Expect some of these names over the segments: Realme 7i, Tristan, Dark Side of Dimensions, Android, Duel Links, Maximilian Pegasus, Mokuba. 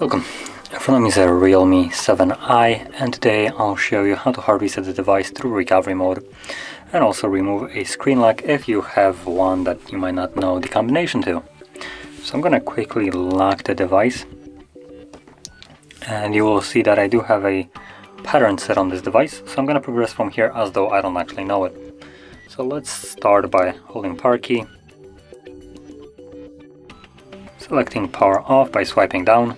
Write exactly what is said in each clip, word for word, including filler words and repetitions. Welcome, in front of me is a Realme seven i, and today I'll show you how to hard reset the device through recovery mode and also remove a screen lock if you have one that you might not know the combination to. So I'm gonna quickly lock the device, and you will see that I do have a pattern set on this device, so I'm gonna progress from here as though I don't actually know it. So let's start by holding power key, selecting power off by swiping down.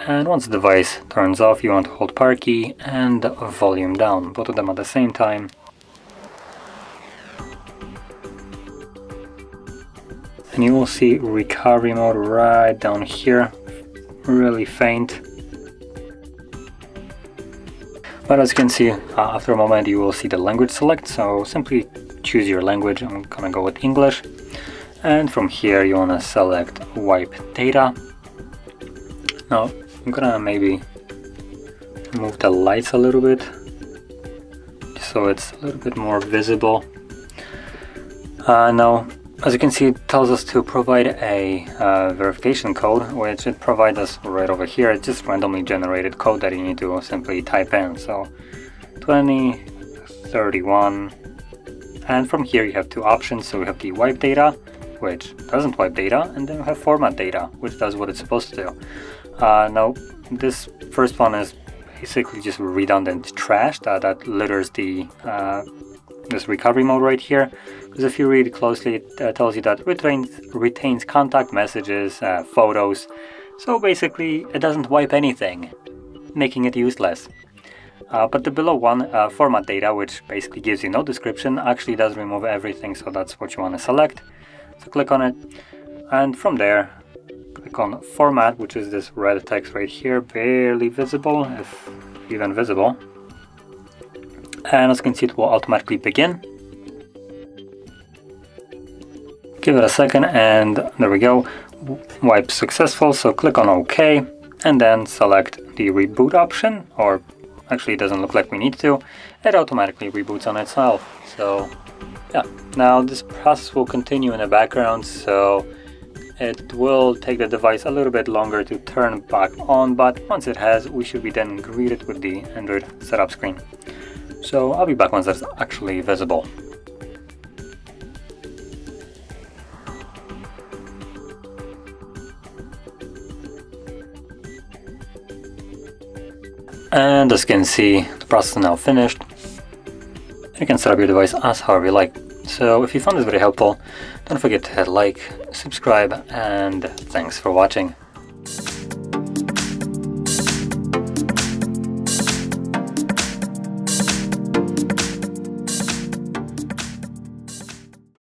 And once the device turns off, you want to hold power key and volume down, both of them at the same time. And you will see recovery mode right down here, really faint. But as you can see, uh, after a moment you will see the language select, so simply choose your language. I'm gonna go with English. And from here you wanna select wipe data. Now, I'm gonna maybe move the lights a little bit so it's a little bit more visible. Uh, now, as you can see, it tells us to provide a uh, verification code, which it provides us right over here. It's just randomly generated code that you need to simply type in. So twenty, thirty-one, and from here you have two options. So we have the wipe data, which doesn't wipe data, and then we have format data, which does what it's supposed to do. Uh, now, this first one is basically just redundant trash that, that litters the uh, this recovery mode right here, because if you read closely, it uh, tells you that retains, retains contact messages, uh, photos, so basically it doesn't wipe anything, making it useless. Uh, but the below one, uh, format data, which basically gives you no description, actually does remove everything, so that's what you want to select. So click on it, and from there, click on format, which is this red text right here, barely visible, if even visible. And as you can see, it will automatically begin. Give it a second, and there we go. Wipe successful, so click on OK, and then select the reboot option, or actually it doesn't look like we need to. It automatically reboots on itself. So yeah, now this process will continue in the background, so it will take the device a little bit longer to turn back on, but once it has, we should be then greeted with the Android setup screen. So I'll be back once that's actually visible. And as you can see, the process is now finished. You can set up your device as however you like. So if you found this very helpful, don't forget to hit like, subscribe, and thanks for watching.